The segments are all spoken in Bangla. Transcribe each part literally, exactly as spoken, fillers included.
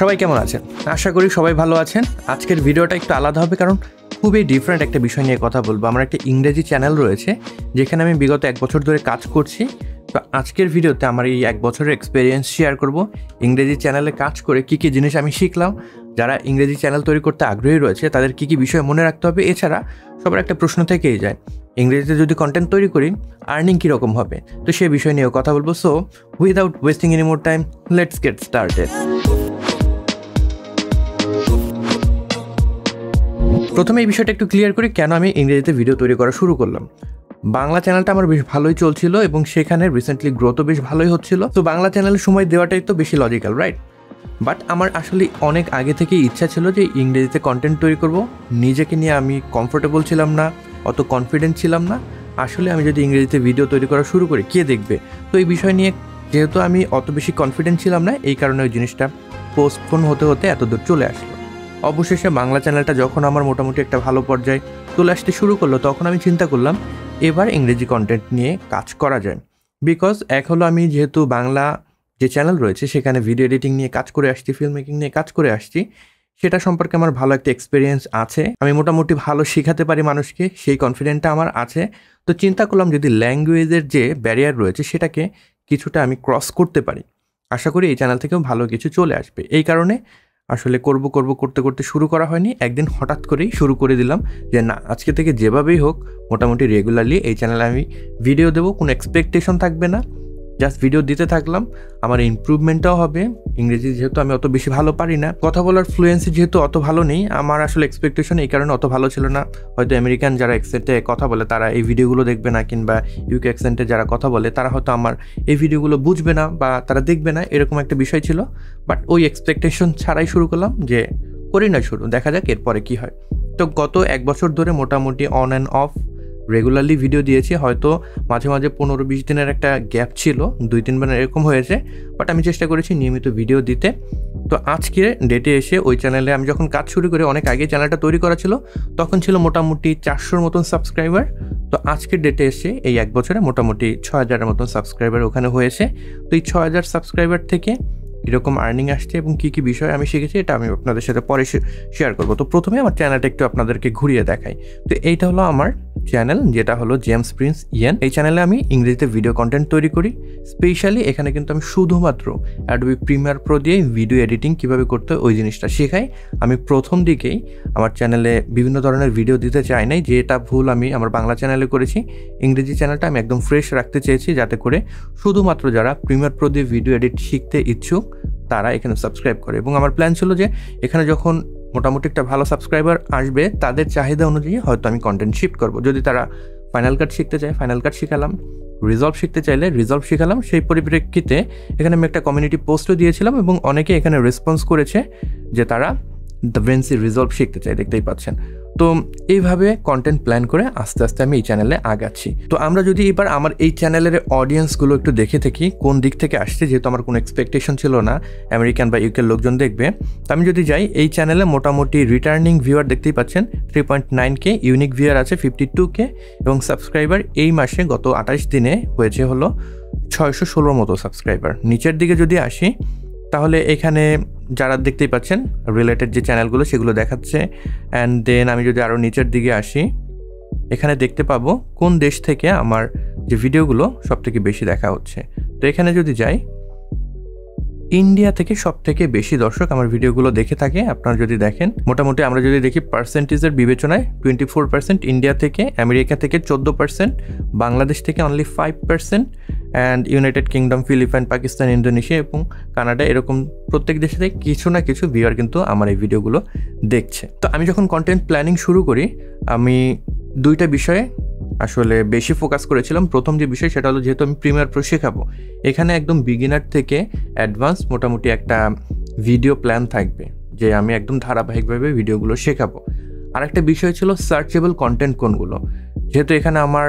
সবাই কেমন আছেন? আশা করি সবাই ভালো আছেন। আজকের ভিডিওটা একটু আলাদা হবে, কারণ খুবই ডিফারেন্ট একটা বিষয় নিয়ে কথা বলবো। আমার একটা ইংরেজি চ্যানেল রয়েছে যেখানে আমি বিগত এক বছর ধরে কাজ করছি। তো আজকের ভিডিওতে আমার এই এক বছরের এক্সপিরিয়েন্স শেয়ার করব, ইংরেজি চ্যানেলে কাজ করে কী কী জিনিস আমি শিখলাম, যারা ইংরেজি চ্যানেল তৈরি করতে আগ্রহী রয়েছে তাদের কী কী বিষয় মনে রাখতে হবে। এছাড়া সবার একটা প্রশ্ন থেকেই যায়, ইংরেজিতে যদি কন্টেন্ট তৈরি করি আর্নিং কীরকম হবে, তো সেই বিষয় নিয়েও কথা বলবো। So without wasting any more time, let's get started. প্রথমে এই বিষয়টা একটু ক্লিয়ার করি, কেন আমি ইংরেজিতে ভিডিও তৈরি করা শুরু করলাম। বাংলা চ্যানেলটা আমার বেশ ভালোই চলছিল এবং সেখানে রিসেন্টলি গ্রোথও বেশ ভালোই হচ্ছিল। তো বাংলা চ্যানেলে সময় দেওয়াটাই তো বেশি লজিক্যাল, রাইট? বাট আমার আসলে অনেক আগে থেকেই ইচ্ছা ছিল যে ইংরেজিতে কন্টেন্ট তৈরি করব। নিজেকে নিয়ে আমি কমফোর্টেবল ছিলাম না, অত কনফিডেন্ট ছিলাম না। আসলে আমি যদি ইংরেজিতে ভিডিও তৈরি করা শুরু করি কে দেখবে, তো এই বিষয় নিয়ে যেহেতু আমি অত বেশি কনফিডেন্ট ছিলাম না, এই কারণে ওই জিনিসটা পোস্টপোন হতে হতে এতদূর চলে আসলো। অবশেষে বাংলা চ্যানেলটা যখন আমার মোটামুটি একটা ভালো পর্যায়ে চলে আসতে শুরু করলো, তখন আমি চিন্তা করলাম এবার ইংরেজি কন্টেন্ট নিয়ে কাজ করা যায়। বিকজ এক হলো আমি যেহেতু বাংলা যে চ্যানেল রয়েছে সেখানে ভিডিও এডিটিং নিয়ে কাজ করে আসছি, ফিল্ম মেকিং নিয়ে কাজ করে আসছি, সেটা সম্পর্কে আমার ভালো একটা এক্সপিরিয়েন্স আছে। আমি মোটামুটি ভালো শেখাতে পারি মানুষকে, সেই কনফিডেন্টটা আমার আছে। তো চিন্তা করলাম যদি ল্যাঙ্গুয়েজের যে ব্যারিয়ার রয়েছে সেটাকে কিছুটা আমি ক্রস করতে পারি, আশা করি এই চ্যানেল থেকেও ভালো কিছু চলে আসবে। এই কারণে আসলে করব করব করতে করতে শুরু করা হয়নি, একদিন হঠাৎ করেই শুরু করে দিলাম যে না, আজকে থেকে যেভাবেই হোক মোটামুটি রেগুলারলি এই চ্যানেলে আমি ভিডিও দেবো, কোনো এক্সপেকটেশন থাকবে না, জাস্ট ভিডিও দিতে থাকলাম। আমার ইমপ্রুভমেন্টটাও হবে। ইংরেজি যেহেতু আমি অত বেশি ভালো পারি না, কথা বলার ফ্লুয়েন্সি যেহেতু অত ভালো নেই, আমার আসলে এক্সপেকটেশন এই কারণে অত ভালো ছিল না। হয়তো আমেরিকান যারা অ্যাকসেন্টে কথা বলে তারা এই ভিডিওগুলো দেখবে না, কিংবা ইউকে অ্যাকসেন্টে যারা কথা বলে তারা হয়তো আমার এই ভিডিওগুলো বুঝবে না বা তারা দেখবে না, এরকম একটা বিষয় ছিল। বাট ওই এক্সপেকটেশন ছাড়াই শুরু করলাম যে করি না শুরু, দেখা যাক এরপরে কী হয়। তো গত এক বছর ধরে মোটামুটি on and off regularly video দিয়েছি। হয়তো মাঝে মাঝে পনেরো বিশ দিনের একটা গ্যাপ ছিল, দুই তিন দিন এরকম হয়েছে, বাট আমি চেষ্টা করেছি নিয়মিত ভিডিও দিতে। তো আজকে ডেটে এসে ওই চ্যানেলে আমি যখন কাজ শুরু করি, অনেক আগে চ্যানেলটা তৈরি করা ছিল, তখন ছিল মোটামুটি চারশোর মতন সাবস্ক্রাইবার। তো আজকের ডেটে এসে এই এক বছরে মোটামুটি ছয় হাজারের মতন সাবস্ক্রাইবার ওখানে হয়েছে। তো এই ছয় হাজার সাবস্ক্রাইবার থেকে কীরকম আর্নিং আসছে এবং কী কী বিষয় আমি শিখেছি, এটা আমি আপনাদের সাথে পরে শেয়ার করবো। তো প্রথমে আমার চ্যানেলটা একটু আপনাদেরকে ঘুরিয়ে দেখাই। তো এইটা হলো আমার চ্যানেল, যেটা হলো জেমস প্রিন্স ইয়ান। এই চ্যানেলে আমি ইংরেজিতে ভিডিও কন্টেন্ট তৈরি করি। স্পেশালি এখানে কিন্তু আমি শুধুমাত্র অ্যাডোবি প্রিমিয়ার প্রো দিয়ে ভিডিও এডিটিং কীভাবে করতে হয় ওই জিনিসটা শেখাই। আমি প্রথম দিকেই আমার চ্যানেলে বিভিন্ন ধরনের ভিডিও দিতে চাই নাই, যেটা ভুল আমি আমার বাংলা চ্যানেলে করেছি। ইংরেজি চ্যানেলটা আমি একদম ফ্রেশ রাখতে চেয়েছি, যাতে করে শুধুমাত্র যারা প্রিমিয়ার প্রো দিয়ে ভিডিও এডিট শিখতে ইচ্ছুক তারা এখানে সাবস্ক্রাইব করে। এবং আমার প্ল্যান ছিল যে এখানে যখন মোটামুটি একটা ভালো সাবস্ক্রাইবার আসবে, তাদের চাহিদা অনুযায়ী হয়তো আমি কন্টেন্ট শিফট করব। যদি তারা ফাইনাল কাট শিখতে চায় ফাইনাল কাট শেখালাম, রিজলভ শিখতে চাইলে রিজলভ শেখালাম। সেই পরিপ্রেক্ষিতে এখানে আমি একটা কমিউনিটি পোস্টও দিয়েছিলাম এবং অনেকে এখানে রেসপন্স করেছে যে তারা ভেন্সি রিজলভ শিখতে চায়, দেখতেই পাচ্ছেন। তো এইভাবে কন্টেন্ট প্ল্যান করে আস্তে আস্তে আমি এই চ্যানেলে আগাচ্ছি। তো আমরা যদি এবার আমার এই চ্যানেলের অডিয়েন্সগুলো একটু দেখে থাকি কোন দিক থেকে আসছে, যেহেতু আমার কোনো এক্সপেকটেশন ছিল না আমেরিকান বা ইউকের লোকজন দেখবে। তো আমি যদি যাই, এই চ্যানেলে মোটামুটি রিটার্নিং ভিউয়ার দেখতেই পাচ্ছেন three point nine K, unique viewer আছে ফিফটি টু কে, এবং সাবস্ক্রাইবার এই মাসে গত আঠাশ দিনে হয়েছে হলো ছয়শো ষোলোর মতো সাবস্ক্রাইবার। নিচের দিকে যদি আসি তাহলে এখানে যারা দেখতেই পাচ্ছেন রিলেটেড যে চ্যানেলগুলো সেগুলো দেখাচ্ছে। অ্যান্ড দেন আমি যদি আরও নিচের দিকে আসি, এখানে দেখতে পাবো কোন দেশ থেকে আমার যে ভিডিওগুলো সবথেকে বেশি দেখা হচ্ছে। তো এখানে যদি যাই, ইন্ডিয়া থেকে সবথেকে বেশি দর্শক আমার ভিডিওগুলো দেখে থাকে। আপনারা যদি দেখেন, মোটামুটি আমরা যদি দেখি পার্সেন্টেজের বিবেচনায় টোয়েন্টি ফোর পার্সেন্ট ইন্ডিয়া থেকে, আমেরিকা থেকে চোদ্দো পার্সেন্ট, বাংলাদেশ থেকে only five percent, and United Kingdom, Philippine, Pakistan, Indonesia এবং কানাডা, এরকম প্রত্যেক দেশে থেকে কিছু না কিছু ভিউয়ার কিন্তু আমার এই ভিডিওগুলো দেখছে। তো আমি যখন কন্টেন্ট প্ল্যানিং শুরু করি, আমি দুইটা বিষয়ে আসলে বেশি ফোকাস করেছিলাম। প্রথম যে বিষয় সেটা হলো যেহেতু আমি প্রিমিয়ার প্রো শেখাবো, এখানে একদম বিগিনার থেকে অ্যাডভান্স মোটামুটি একটা ভিডিও প্ল্যান থাকবে যে আমি একদম ধারাবাহিকভাবে ভিডিওগুলো শেখাবো। আরেকটা বিষয় ছিল সার্চেবল কন্টেন্ট কোনগুলো, যেহেতু এখানে আমার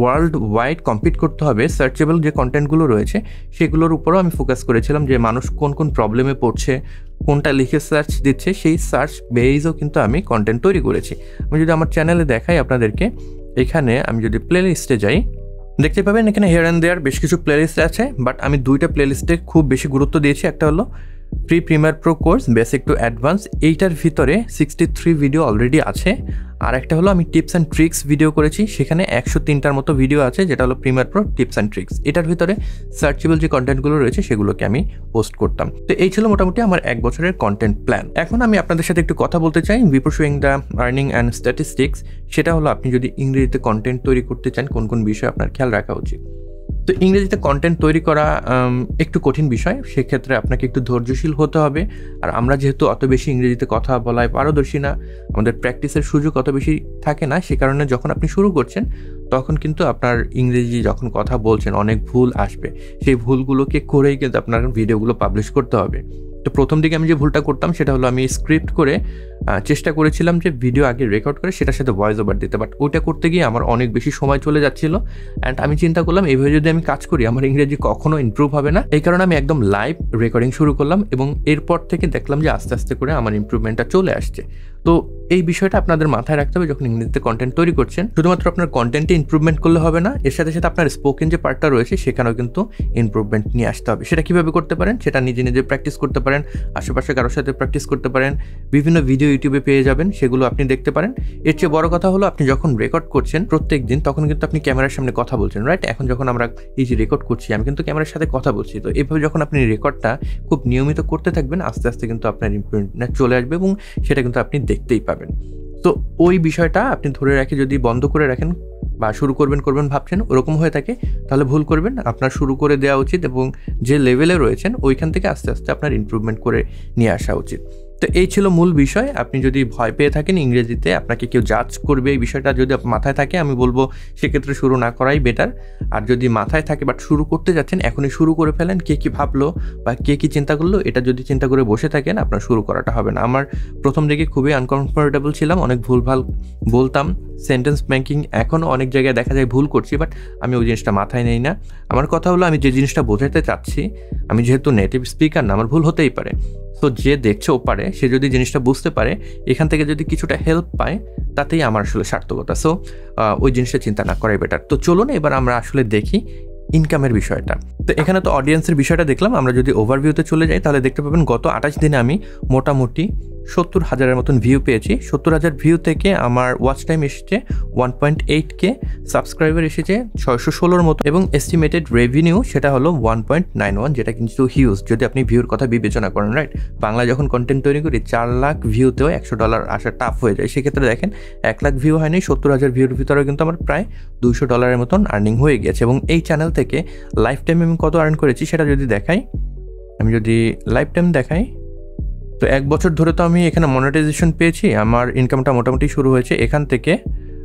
ওয়ার্ল্ড ওয়াইড কম্পিট করতে হবে, সার্চেবল যে কন্টেন্টগুলো রয়েছে সেগুলোর উপরও আমি ফোকাস করেছিলাম যে মানুষ কোন কোন প্রবলেমে পড়ছে, কোনটা লিখে সার্চ দিচ্ছে, সেই সার্চ বেসও কিন্তু আমি কন্টেন্ট তৈরি করেছি। আমি যদি আমার চ্যানেলে দেখাই আপনাদেরকে, এখানে আমি যদি প্লেলিস্টে যাই দেখতে পাবেন এখানে হেয়ার অ্যান্ড দেয়ার বেশ কিছু প্লেলিস্ট আছে। বাট আমি দুইটা প্লেলিস্টে খুব বেশি গুরুত্ব দিয়েছি। একটা হলো Free Premiere Pro course basic to advanced eightar ভিতরে sixty-three ভিডিও অলরেডি আছে আর একটা হলো আমি টিপস এন্ড ট্রিক্স ভিডিও করেছি সেখানে one oh three টার মতো ভিডিও আছে যেটা হলো Premiere Pro tips and tricks এটার ভিতরে সার্চেবল যে কন্টেন্ট গুলো রয়েছে সেগুলোকে আমি পোস্ট করতাম তো এই ছিল মোটামুটি আমার এক বছরের কন্টেন্ট প্ল্যান এখন আমি আপনাদের সাথে একটু কথা বলতে চাই before showing the earning and statistics সেটা হলো আপনি যদি ইংরেজিতে কন্টেন্ট তৈরি করতে চান কোন কোন বিষয় আপনার খেয়াল রাখা উচিত তো ইংরেজিতে কন্টেন্ট তৈরি করা একটু কঠিন বিষয় সেই ক্ষেত্রে আপনাকে একটু ধৈর্যশীল হতে হবে আর আমরা যেহেতু অত বেশি ইংরেজিতে কথা বলায় পারদর্শী না আমাদের প্র্যাকটিসের সুযোগ অত বেশি থাকে না সেই কারণে যখন আপনি শুরু করছেন তখন কিন্তু আপনার ইংরেজি যখন কথা বলছেন অনেক ভুল আসবে সেই ভুলগুলোকে করেই কিন্তু আপনার ভিডিওগুলো পাবলিশ করতে হবে তো প্রথম দিকে আমি যে ভুলটা করতাম সেটা হলো আমি স্ক্রিপ্ট করে চেষ্টা করেছিলাম যে ভিডিও আগে রেকর্ড করে সেটার সাথে ভয়েস ওভার দিতে বাট ওটা করতে গিয়ে আমার অনেক বেশি সময় চলে যাচ্ছিল এন্ড আমি চিন্তা করলাম এইভাবে যদি আমি কাজ করি আমার ইংরেজি কখনো ইমপ্রুভ হবে না এই কারণে আমি একদম লাইভ রেকর্ডিং শুরু করলাম এবং এরপর থেকে দেখলাম যে আস্তে আস্তে করে আমার ইমপ্রুভমেন্টটা চলে আসছে তো এই বিষয়টা আপনাদের মাথায় রাখতে হবে যখন ইংরেজিতে কন্টেন্ট তৈরি করছেন শুধুমাত্র আপনার কন্টেন্টে ইমপ্রুভমেন্ট করলে হবে না এর সাথে সাথে আপনার স্পোকেন যে পার্টটা রয়েছে সেখানেও কিন্তু ইমপ্রুভমেন্ট নিয়ে আসতে হবে সেটা কিভাবে করতে পারেন সেটা নিজে নিজে প্র্যাকটিস করতে পারেন আশেপাশে কারোর সাথে প্র্যাকটিস করতে পারেন বিভিন্ন ভিডিও ইউটিউবে পেয়ে যাবেন সেগুলো আপনি দেখতে পারেন এর চেয়ে বড় কথা হলো আপনি যখন রেকর্ড করছেন প্রত্যেকদিন তখন কিন্তু আপনি ক্যামেরার সামনে কথা বলছেন রাইট এখন যখন আমরা এই যে রেকর্ড করছি আমি কিন্তু ক্যামেরার সাথে কথা বলছি তো এভাবে যখন আপনি রেকর্ডটা খুব নিয়মিত করতে থাকবেন আস্তে আস্তে কিন্তু আপনার ইমপ্রুভমেন্ট চলে আসবে এবং সেটা কিন্তু আপনি দেখতেই পাবেন তো ওই বিষয়টা আপনি ধরে রাখে যদি বন্ধ করে রাখেন বা শুরু করবেন করবেন ভাবছেন ওরকম হয়ে থাকে তাহলে ভুল করবেন আপনার শুরু করে দেওয়া উচিত এবং যে লেভেলে রয়েছেন ওইখান থেকে আস্তে আস্তে আপনার ইমপ্রুভমেন্ট করে নিয়ে আসা উচিত তো এই ছিল মূল বিষয় আপনি যদি ভয় পেয়ে থাকেন ইংরেজিতে আপনাকে কেউ জাজ করবে এই বিষয়টা যদি মাথায় থাকে আমি বলবো সেক্ষেত্রে শুরু না করাই বেটার আর যদি মাথায় থাকে বাট শুরু করতে যাচ্ছেন এখনই শুরু করে ফেলেন কে কী ভাবলো বা কে কী চিন্তা করলো এটা যদি চিন্তা করে বসে থাকেন আপনার শুরু করাটা হবে না আমার প্রথম দিকে খুবই আনকমফোর্টেবল ছিলাম অনেক ভুলভাল বলতাম সেন্টেন্স মেকিং এখনও অনেক জায়গায় দেখা যায় ভুল করছি বাট আমি ওই জিনিসটা মাথায় নেই না আমার কথা হলো আমি যে জিনিসটা বোঝাতে চাচ্ছি আমি যেহেতু নেটিভ স্পিকার না আমার ভুল হতেই পারে তো যে দেখছে ও পারে সে যদি জিনিসটা বুঝতে পারে এখান থেকে যদি কিছুটা হেল্প পায় তাতেই আমার আসলে সার্থকতা সো ওই জিনিসটা চিন্তা না করাই বেটার তো চলুন এবার আমরা আসলে দেখি ইনকামের বিষয়টা তো এখানে তো অডিয়েন্সের বিষয়টা দেখলাম আমরা যদি ওভারভিউতে চলে যাই তাহলে দেখতে পাবেন গত আঠাশ দিনে আমি মোটামুটি সত্তর হাজারের মতন ভিউ পেয়েছি সত্তর হাজার ভিউ থেকে আমার ওয়াচ টাইম এসেছে one point eight K subscriber এসেছে ছয়শো ষোলোর মতো এবং এস্টিমেটেড রেভিনিউ সেটা হলো ওয়ান পয়েন্ট নাইন ওয়ান যেটা কিন্তু হিউজ যদি আপনি ভিউর কথা বিবেচনা করেন রাইট বাংলা যখন কন্টেন্ট তৈরি করি চার লাখ ভিউতেও একশো ডলার আসা টাফ হয়ে যায় সেক্ষেত্রে দেখেন এক লাখ ভিউ হয়নি সত্তর হাজার ভিউর ভিতরেও কিন্তু আমার প্রায় দুইশো ডলারের মতন আর্নিং হয়ে গেছে এবং এই চ্যানেল থেকে লাইফ টাইম আমি কত আর্ন করেছি সেটা যদি দেখাই আমি যদি লাইফ টাইম দেখাই তো এক বছর ধরে তো আমি এখানে মনিটাইজেশন পেয়েছি আমার ইনকামটা মোটামুটি শুরু হয়েছে এখান থেকে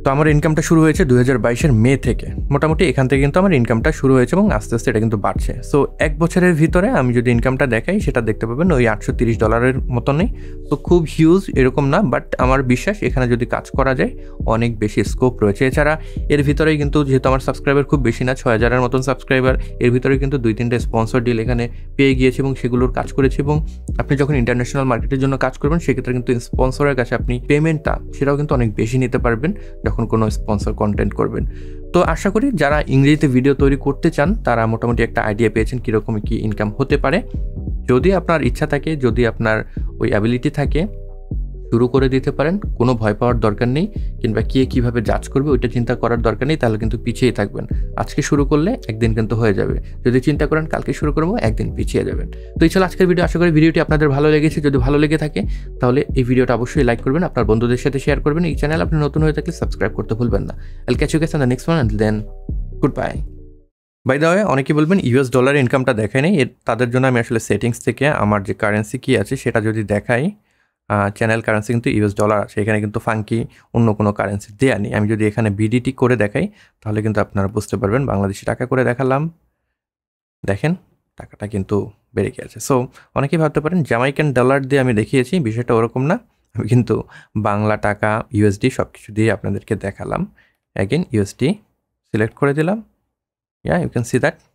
তো আমার ইনকামটা শুরু হয়েছে দুই হাজার বাইশের মে থেকে মোটামুটি এখান থেকে কিন্তু আমার ইনকামটা শুরু হয়েছে এবং আস্তে আস্তে এটা কিন্তু বাড়ছে সো এক বছরের ভিতরে আমি যদি ইনকামটা দেখাই সেটা দেখতে পাবেন ওই আটশো তিরিশ ডলারের মতনই তো খুব হিউজ এরকম না বাট আমার বিশ্বাস এখানে যদি কাজ করা যায় অনেক বেশি স্কোপ রয়েছে এছাড়া এর ভিতরেই কিন্তু যেহেতু আমার সাবস্ক্রাইবার খুব বেশি না ছয় হাজারের মতন সাবস্ক্রাইবার এর ভিতরে কিন্তু দুই তিনটে স্পন্সর ডিল এখানে পেয়ে গিয়েছে এবং সেগুলোর কাজ করেছে এবং আপনি যখন ইন্টারন্যাশনাল মার্কেটের জন্য কাজ করবেন সেক্ষেত্রে কিন্তু স্পন্সরের কাছে আপনি পেমেন্টটা সেটাও কিন্তু অনেক বেশি নিতে পারবেন যখন কোনো স্পন্সর কন্টেন্ট করবেন তো আশা করি যারা ইংরেজিতে ভিডিও তৈরি করতে চান তারা মোটামুটি একটা আইডিয়া পেয়েছেন কীরকম কী ইনকাম হতে পারে যদি আপনার ইচ্ছা থাকে যদি আপনার ওই অ্যাবিলিটি থাকে শুরু করে দিতে পারেন কোনো ভয় পাওয়ার দরকার নেই কিংবা কে কীভাবে জাজ করবে ওইটা চিন্তা করার দরকার নেই তাহলে কিন্তু পিছিয়ে থাকবেন আজকে শুরু করলে একদিন কিন্তু হয়ে যাবে যদি চিন্তা করেন কালকে শুরু করবো একদিন পিছিয়ে যাবেন তো এই ছিল আজকের ভিডিও আশা করি ভিডিওটি আপনাদের ভালো লেগেছে যদি ভালো লেগে থাকে তাহলে এই ভিডিওটা অবশ্যই লাইক করবেন আপনার বন্ধুদের সাথে শেয়ার করবেন এই চ্যানেল আপনি নতুন হয়ে থাকলে সাবস্ক্রাইব করতে ভুলবেন না I'll catch you guys on the next one until then good bye bye the way অনেকেই বলবেন ইউএস ডলার ইনকামটা দেখায় নেই তাদের জন্য আমি আসলে সেটিংস থেকে আমার যে কারেন্সি কী আছে সেটা যদি দেখাই চ্যানেল কারেন্সি কিন্তু ইউএস ডলার আছে এখানে কিন্তু ফাঙ্কি অন্য কোনো কারেন্সি দেয়া নেই আমি যদি এখানে বিডিটি করে দেখাই তাহলে কিন্তু আপনারা বুঝতে পারবেন বাংলাদেশি টাকা করে দেখালাম দেখেন টাকাটা কিন্তু বেড়ে গিয়েছে সো অনেকেই ভাবতে পারেন জ্যামাইকান ডলার দিয়ে আমি দেখিয়েছি বিষয়টা ওরকম না আমি কিন্তু বাংলা টাকা ইউএসডি সব কিছু দিয়ে আপনাদেরকে দেখালাম অ্যাগেন ইউএসডি সিলেক্ট করে দিলাম yeah you can see that